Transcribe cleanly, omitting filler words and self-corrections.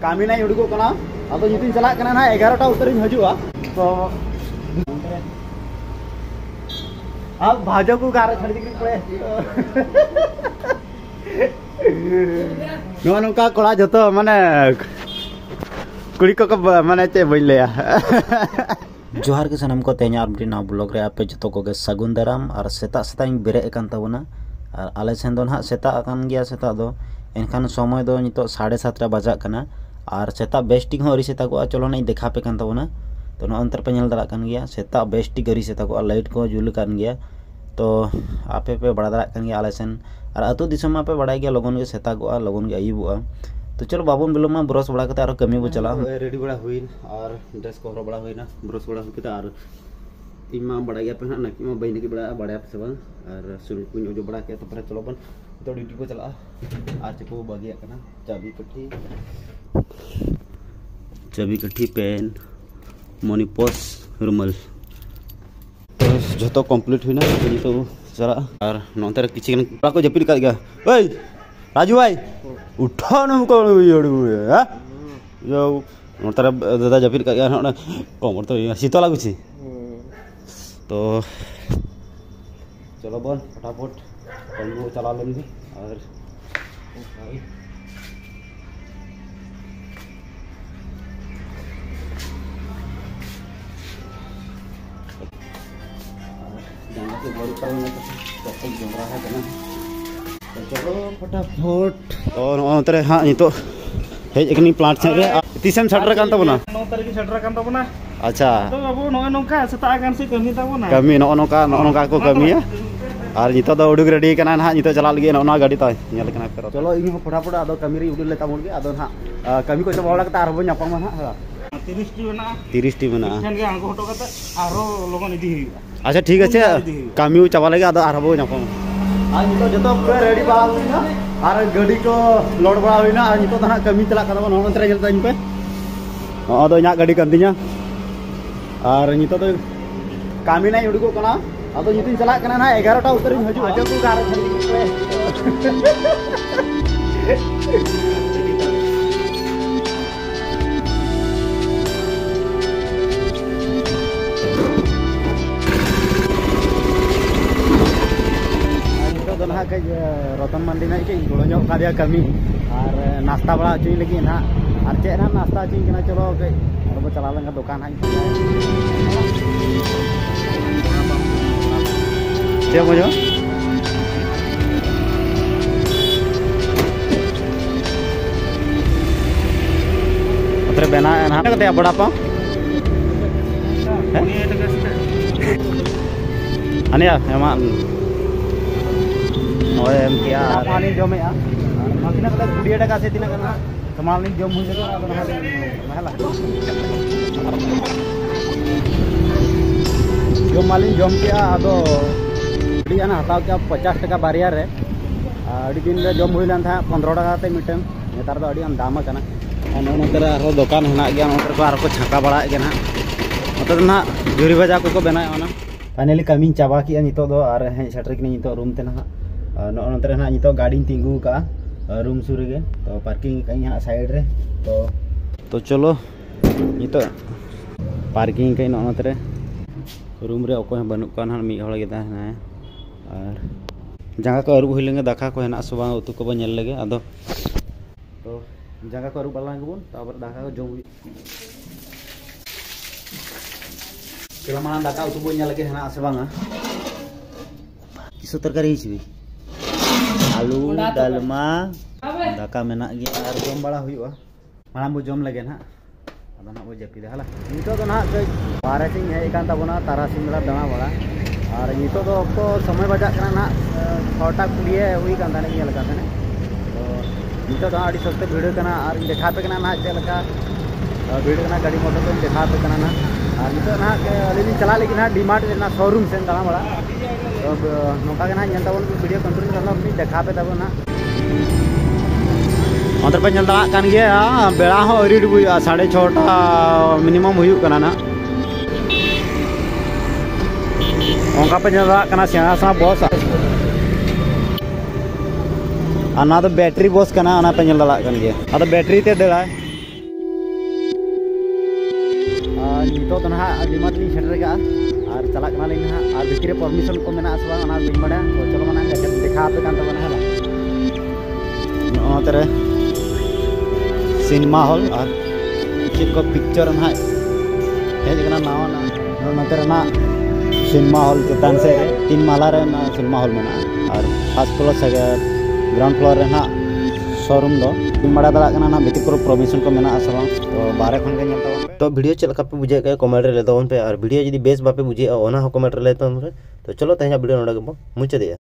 kami na yuduko kana ado judin chalak kana na 11 ta utar in hajuwa to ab bhajo ko gara chhadi dikri pole no nongka kola joto mane kuri ko mane che bain leya Johar ke sanam ko tenya apdi na blog re ape joto ko ge sagun daram ar seta seta ing bere ekan tabona ar ale sen don ha seta akan gya seta do enkan somoy do nitok 7:30 bajak kana ar seta besting ho ri seta ko acholonai dekha pe kan tabona to no antar penyel dalak kan gya seta besting gari seta ko light ko jul kan gya to ape pe bada dalak kan gya ale sen ar atu disom ape badai gya logon ge seta ko logon ge ayubua तो चलो बाबू below में brush बड़ा करते आरो कमी वो चला ready बड़ा हुई और ड्रेस कोहरा बड़ा हुई ना ब्रश बड़ा हुई किता आरो इमा बड़ा गया पे ना नकी में बहिन की बड़ा आप सब और सुन कुन जो बड़ा किया तो पर चलो अपन तो ड्यूटी को चला आज को बगिया करना चाबी कट्टी पेन मणिपोस रुमाल तो जतो कंप्लीट हुई ना तो तो चला और नोंतर किचन बड़ा को जपी निकल गया ओए राजू भाई उठा ना हमको योड़ हुए है जो नोटर दादा जपीर का यार ना कोमर तो सीतो लागु छी तो चलो बोल फटाफट कलू चला लेम जी और जंगल के बोल पर ना तो जंगल रहा है ना फटाफट और नोतरे हां नितो हेज एकनी प्लांट से तीसम शटर कान तबना नोतरे की शटर कान तबना अच्छा तो बाबू नोय नोका सता कान से कमी तबना कमी नोनोका को कमी है और नितो द उडुक रेडी कना ना नितो चला लगे नोना गाड़ी ताय नेल कना करो चलो इन फटाफट आदो कमी रे उडुक लेता मोनगे आदो ना कमी को चबावला कता आरो नपा मा ना 30 टी बना जन के आंगो हटो कता आरो लोगन इदी अच्छा ठीक है कमी चबा लगे आदो आरो नपा Anjito joto pura ready bala huina ar gadi ko load bala huina anjito tana kami telak kana non antre jelta inpe ado nya gadi kantinya ar anjito to kami nai uduko kana ado jitin chalak kana na 11 ta utar in haju ajo ko gar khadi ke rotan mandi na ke golo nyok karya kami ar nasta bala cuy lagi na ar cek na nasta cuy kena chalo ke ar bo chalalan ka dukan hai dia mojo atre bena na kate abada pa ani ya emang ओए क्या पानी जमे यार मकिना कदा 20 टका से तिना करना कमाल नहीं जम हो जला महला जो मालिन जम किया आदो दिया ना हटाओ क्या 50 टका बारियार रे आडी दिन रे जम होइलन था 15 टका ते मिटन नेतार तो आडी हम दाम कना नोन नोतरा रो दुकान हना गया नोतर को आरो को छका बड़ा के ना मतलब ना जुरी बजा को बनाय ओना फाइनली कमी चाबा किया नितो दो आर है शटर किनी नितो रूम ते ना नोन नोतरे ना नितो गाड़ी टिंगू का रूम सुर गे तो पार्किंग कहीं हा साइड रे तो चलो नितो पार्किंग कहीं नोन नोतरे रूम रे ओको बनु कान हा मी होले दा ना और जगह को अरु होइलेंगे दाखा को हेना सुबा उतु को बनेल लगे आदो तो जगह को अरु बलांगे बोन तब दाखा को जो केलमान दाखा उतु बनेल लगे हेना सुबांगा किसो तरकारी हिचबी आलू dalma daka menak ge ar jom bala huyuwa malam bo jom lage na ado na bo japi hala nito do na ke parasing he ikan tabona tarasing bala dana bala ar nito do ko samay bajak kana na 6 ta kudiye hui kan tane nyel kan tane to nito do adi soste video kana ar dekha pe kana na chelaka video kana gadi motor ko dekha pe kana na ar nito na ke alini chala lagi na dimart na showroom sen dana bala अब नोका के ना जनता बोल video control करना अपनी देखा पे तब ना अंतर पे जनता कान गे बेड़ा हो रिड बुया 6:30 मिनिमम हुयु कना ना ओका पे जनता कना सेना सा बॉस आना तो बैटरी बॉस कना आना पे जनता कान गे आ तो बैटरी ते देला नितो तो ना अभी मत लिंग सेटर और चला ना बिक्री परमिशन को मेना से बांग बीच बड़ा चलो मना देखा पे कान तबना है ना सिनेमा हॉल और चेक को पिक्चर ना है जना नावा ना नतर ना सिनेमा हॉल चेतान से 3 माला रे ना सिनेमा हॉल मेना और 5 फ्लोर से ग्राउंड फ्लोर रे ना शोरूम दो माड़ा दाड़ा ना बिक्री को परमिशन को मेना से बांग तो बारे खन के ᱧᱮᱞ तो वीडियो चल कर पे बुझे कमेंट लेते पे और वीडियो जी बेस बापे बुझे कमेंट लेते तो चलो तेज वीडियो ना मुझे।